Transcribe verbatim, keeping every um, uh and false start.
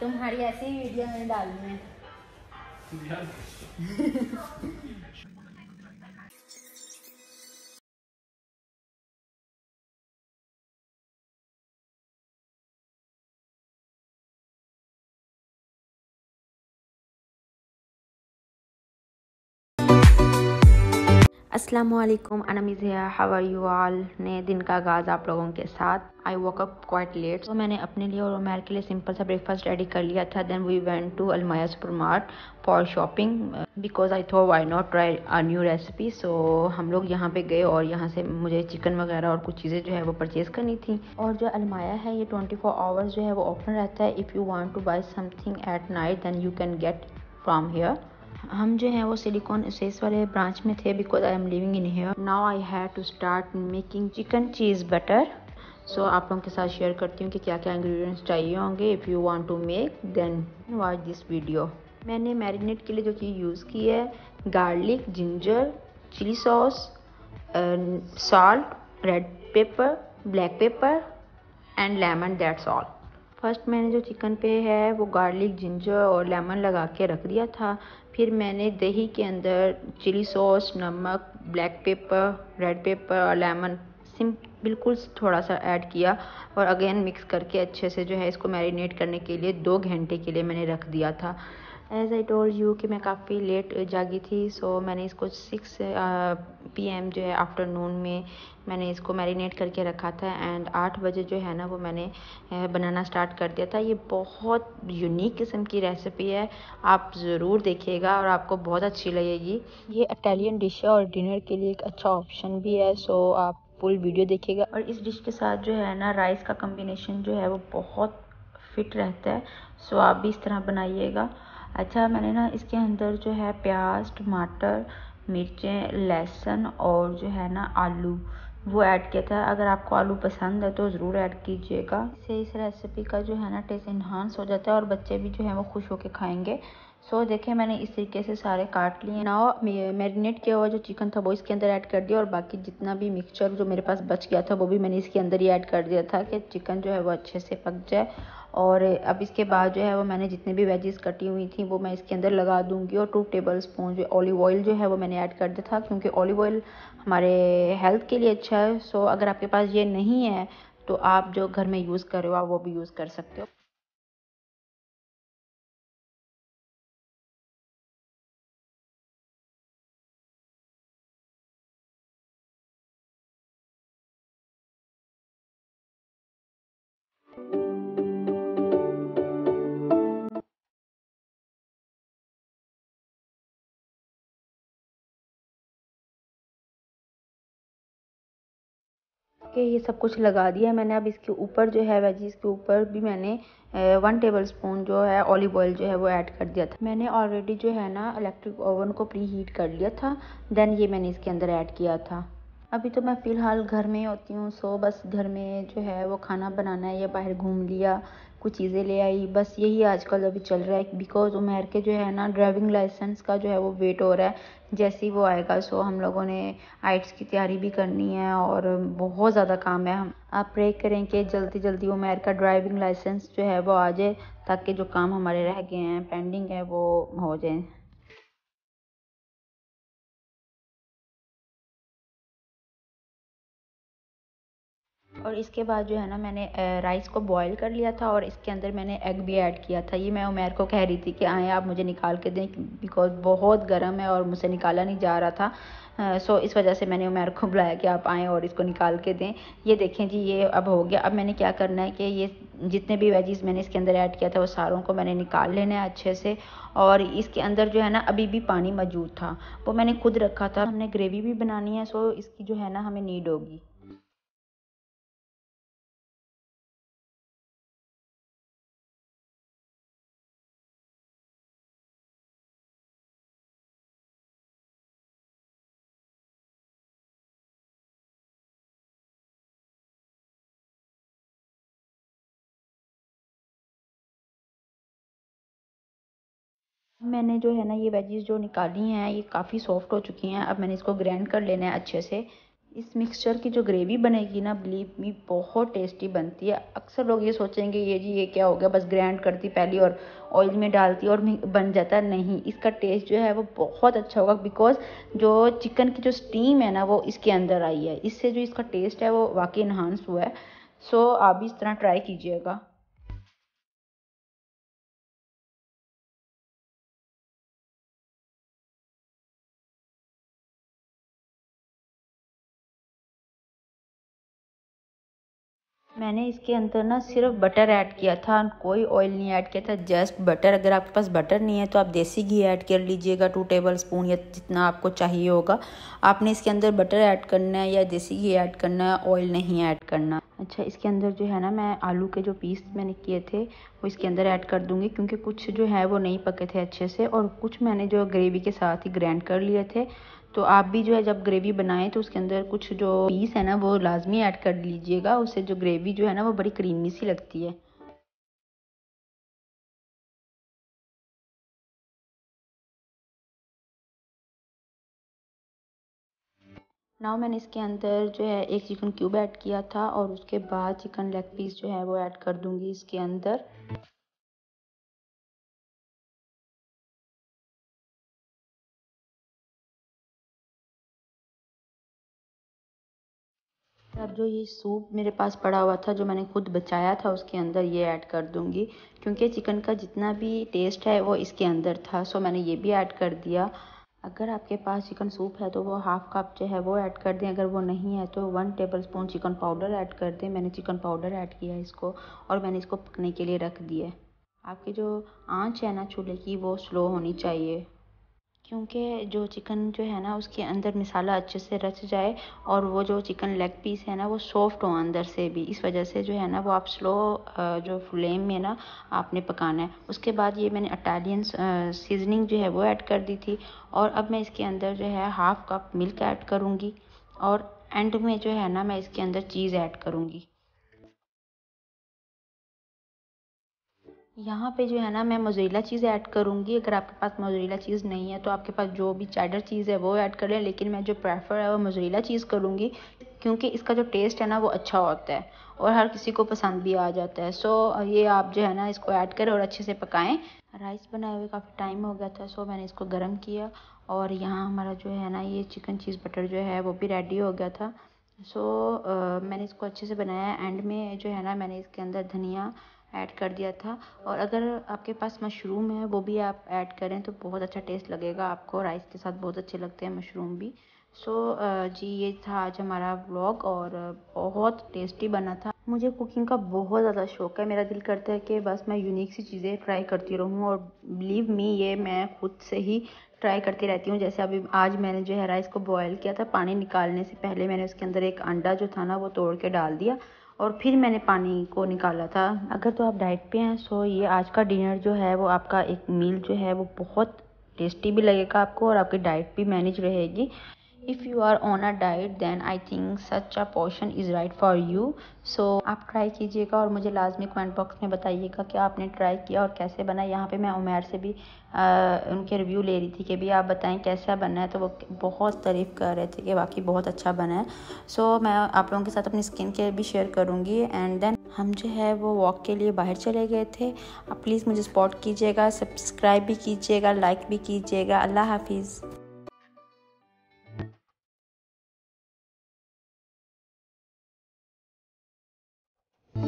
तुम्हारी ऐसी वीडियो में डालनी है। Assalamualaikum, I'm Iziya, how are you all? नए दिन का आगाज़ आप लोगों के साथ। I woke up quite late, तो मैंने अपने लिए और उमेर के लिए सिंपल सा ब्रेकफास्ट रेडी कर लिया था। Then we went to Almaya supermart for shopping because I thought why not try a new recipe। So हम लोग यहाँ पे गए और यहाँ से मुझे चिकन वगैरह और कुछ चीज़ें जो है वो परचेज़ करनी थी। और जो अलमाया है ये ट्वेंटी फोर आवर्स जो है वो ओपन रहता है। If you want to buy something at night then you can get from here. हम जो है वो सिलिकॉन स्टेस वाले ब्रांच में थे because I am living in here. Now I have to start making chicken cheese butter. So आप लोगों के साथ शेयर करती हूँ कि क्या क्या इंग्रेडिएंट्स चाहिए होंगे। If you want to make then watch this video. मैंने मैरिनेट के लिए जो चीज़ यूज़ की है garlic, ginger, chilli sauce, salt, red pepper, black pepper and lemon, that's all. First मैंने जो चिकन पे है वो गार्लिक, जिंजर और लेमन लगा के रख दिया था। फिर मैंने दही के अंदर चिली सॉस, नमक, ब्लैक पेपर, रेड पेपर और लेमन सिंपल बिल्कुल थोड़ा सा ऐड किया और अगेन मिक्स करके अच्छे से जो है इसको मैरिनेट करने के लिए दो घंटे के लिए मैंने रख दिया था। एज़ आई टोल्ड यू कि मैं काफ़ी लेट जागी थी, सो मैंने इसको सिक्स पी एम जो है आफ्टरनून में मैंने इसको मैरिनेट करके रखा था एंड आठ बजे जो है ना वो मैंने बनाना स्टार्ट कर दिया था। ये बहुत यूनिक किस्म की रेसिपी है, आप ज़रूर देखिएगा और आपको बहुत अच्छी लगेगी। ये इटालियन डिश है और डिनर के लिए एक अच्छा ऑप्शन भी है, सो आप फुल वीडियो देखिएगा। और इस डिश के साथ जो है ना राइस का कम्बिनेशन जो है वो बहुत फिट रहता है, सो आप भी इस तरह बनाइएगा। अच्छा, मैंने ना इसके अंदर जो है प्याज, टमाटर, मिर्चें, लहसुन और जो है ना आलू वो ऐड किया था। अगर आपको आलू पसंद है तो ज़रूर ऐड कीजिएगा, इससे इस रेसिपी का जो है ना टेस्ट इन्हांस हो जाता है और बच्चे भी जो है वो खुश होकर खाएंगे। सो so, देखिए मैंने इस तरीके से सारे काट लिए। नाउ मैरिनेट किया हुआ जो चिकन था वो इसके अंदर ऐड कर दिया और बाकी जितना भी मिक्सचर जो मेरे पास बच गया था वो भी मैंने इसके अंदर ही ऐड कर दिया था कि चिकन जो है वो अच्छे से पक जाए। और अब इसके बाद जो है वो मैंने जितने भी वेजेस कटी हुई थी वो मैं इसके अंदर लगा दूंगी। और टू टेबल स्पून जो ऑलिव ऑयल जो है वो मैंने ऐड कर दिया था क्योंकि ऑलिव ऑयल हमारे हेल्थ के लिए अच्छा है। सो so, अगर आपके पास ये नहीं है तो आप जो घर में यूज़ कर रहे हो आप वो भी यूज़ कर सकते हो। ये सब कुछ लगा दिया मैंने। अब इसके ऊपर जो है वेजीज के ऊपर भी मैंने वन टेबलस्पून जो है ऑलिव ऑयल जो है वो ऐड कर दिया था। मैंने ऑलरेडी जो है ना इलेक्ट्रिक ओवन को प्री हीट कर लिया था, देन ये मैंने इसके अंदर ऐड किया था। अभी तो मैं फ़िलहाल घर में होती हूँ, सो बस घर में जो है वो खाना बनाना है या बाहर घूम लिया, कुछ चीज़ें ले आई, बस यही आजकल अभी चल रहा है। बिकॉज उमेर के जो है ना ड्राइविंग लाइसेंस का जो है वो वेट हो रहा है, जैसे ही वो आएगा सो हम लोगों ने आइट्स की तैयारी भी करनी है और बहुत ज़्यादा काम है। हम आप प्रे करें कि जल्दी जल्दी उमेर का ड्राइविंग लाइसेंस जो है वो आ जाए ताकि जो काम हमारे रह गए हैं पेंडिंग है वो हो जाए। और इसके बाद जो है ना मैंने राइस को बॉईल कर लिया था और इसके अंदर मैंने एग भी ऐड किया था। ये मैं उमेर को कह रही थी कि आए आप मुझे निकाल के दें बिकॉज बहुत गर्म है और मुझसे निकाला नहीं जा रहा था। सो इस वजह से मैंने उमेर को बुलाया कि आप आएँ और इसको निकाल के दें। ये देखें जी, ये अब हो गया। अब मैंने क्या करना है कि ये जितने भी वेजीज़ मैंने इसके अंदर ऐड किया था वो सारों को मैंने निकाल लेना है अच्छे से। और इसके अंदर जो है ना अभी भी पानी मौजूद था वो मैंने खुद रखा था, हमने ग्रेवी भी बनानी है, सो इसकी जो है ना हमें नीड होगी। मैंने जो है ना ये वेजीज जो निकाली हैं ये काफ़ी सॉफ्ट हो चुकी हैं, अब मैंने इसको ग्राइंड कर लेना है अच्छे से। इस मिक्सचर की जो ग्रेवी बनेगी ना, बिलीव मी, बहुत टेस्टी बनती है। अक्सर लोग ये सोचेंगे ये जी ये क्या हो गया, बस ग्राइंड करती पहली और ऑयल में डालती और बन जाता। नहीं, इसका टेस्ट जो है वो बहुत अच्छा होगा, बिकॉज जो चिकन की जो स्टीम है ना वो इसके अंदर आई है। इससे जो इसका टेस्ट है वो वाकई इन्हांस हुआ है। सो आप भी इस तरह ट्राई कीजिएगा। मैंने इसके अंदर ना सिर्फ बटर ऐड किया था, कोई ऑयल नहीं ऐड किया था, जस्ट बटर। अगर आपके पास बटर नहीं है तो आप देसी घी ऐड कर लीजिएगा, टू टेबल स्पून या जितना आपको चाहिए होगा। आपने इसके अंदर बटर ऐड करना है या देसी घी ऐड करना है, ऑयल नहीं ऐड करना। अच्छा, इसके अंदर जो है ना मैं आलू के जो पीस मैंने किए थे वो इसके अंदर ऐड कर दूँगी, क्योंकि कुछ जो है वो नहीं पके थे अच्छे से और कुछ मैंने जो ग्रेवी के साथ ही ग्राइंड कर लिए थे। तो आप भी जो है जब ग्रेवी बनाएं तो उसके अंदर कुछ जो पीस है ना वो लाजमी ऐड कर लीजिएगा, उससे जो ग्रेवी जो है ना वो बड़ी क्रीमी सी लगती है। नाउ मैंने इसके अंदर जो है एक चिकन क्यूब ऐड किया था और उसके बाद चिकन लेग पीस जो है वो ऐड कर दूंगी इसके अंदर। अब जो ये सूप मेरे पास पड़ा हुआ था जो मैंने खुद बचाया था उसके अंदर ये ऐड कर दूंगी, क्योंकि चिकन का जितना भी टेस्ट है वो इसके अंदर था। सो मैंने ये भी ऐड कर दिया। अगर आपके पास चिकन सूप है तो वो हाफ कप जो है वो ऐड कर दें, अगर वो नहीं है तो one tablespoon chicken powder add कर दें। मैंने चिकन पाउडर ऐड किया इसको और मैंने इसको पकने के लिए रख दिया। आपकी जो आँच है ना चूल्हे की वो स्लो होनी चाहिए, क्योंकि जो चिकन जो है ना उसके अंदर मसाला अच्छे से रच जाए और वो जो चिकन लेग पीस है ना वो सॉफ्ट हो अंदर से भी। इस वजह से जो है ना वो आप स्लो जो फ्लेम में ना आपने पकाना है। उसके बाद ये मैंने इटालियन सीजनिंग जो है वो ऐड कर दी थी और अब मैं इसके अंदर जो है हाफ कप मिल्क ऐड करूँगी और एंड में जो है ना मैं इसके अंदर चीज़ ऐड करूँगी। यहाँ पे जो है ना मैं मोज़रेला चीज़ ऐड करूँगी। अगर आपके पास मोज़रेला चीज़ नहीं है तो आपके पास जो भी चैडर चीज़ है वो ऐड कर लें, लेकिन मैं जो प्रेफर है वो मोज़रेला चीज़ करूँगी, क्योंकि इसका जो टेस्ट है ना वो अच्छा होता है और हर किसी को पसंद भी आ जाता है। सो ये आप जो है ना इसको ऐड करें और अच्छे से पकाएं। राइस बनाए हुए काफ़ी टाइम हो गया था, सो मैंने इसको गर्म किया और यहाँ हमारा जो है ना ये चिकन चीज़ बटर जो है वो भी रेडी हो गया था। सो मैंने इसको अच्छे से बनाया। एंड में जो है ना मैंने इसके अंदर धनिया ऐड कर दिया था और अगर आपके पास मशरूम है वो भी आप ऐड करें तो बहुत अच्छा टेस्ट लगेगा आपको। राइस के साथ बहुत अच्छे लगते हैं मशरूम भी। सो जी ये था आज हमारा व्लॉग और बहुत टेस्टी बना था। मुझे कुकिंग का बहुत ज़्यादा शौक है, मेरा दिल करता है कि बस मैं यूनिक सी चीज़ें ट्राई करती रहूं और बिलीव मी ये मैं खुद से ही ट्राई करती रहती हूँ। जैसे अभी आज मैंने जो है राइस को बॉयल किया था, पानी निकालने से पहले मैंने उसके अंदर एक अंडा जो था ना वो तोड़ के डाल दिया और फिर मैंने पानी को निकाला था। अगर तो आप डाइट पे हैं सो ये आज का डिनर जो है वो आपका एक मील जो है वो बहुत टेस्टी भी लगेगा आपको और आपकी डाइट भी मैनेज रहेगी। If you are on a diet then I think such a portion is right for you. So आप ट्राई कीजिएगा और मुझे लाजमी कमेंट बॉक्स में बताइएगा कि आपने ट्राई किया और कैसे बना। यहाँ पे मैं उमेर से भी आ, उनके रिव्यू ले रही थी कि भी आप बताएं कैसा बना है, तो वो बहुत तारीफ़ कर रहे थे कि वाकई बहुत अच्छा बना है। सो so, मैं आप लोगों के साथ अपनी स्किन केयर भी शेयर करूँगी। एंड देन हम जो है वो वॉक के लिए बाहर चले गए थे। आप प्लीज़ मुझे सपोर्ट कीजिएगा, सब्सक्राइब भी कीजिएगा, लाइक भी कीजिएगा। अल्लाह हाफिज़।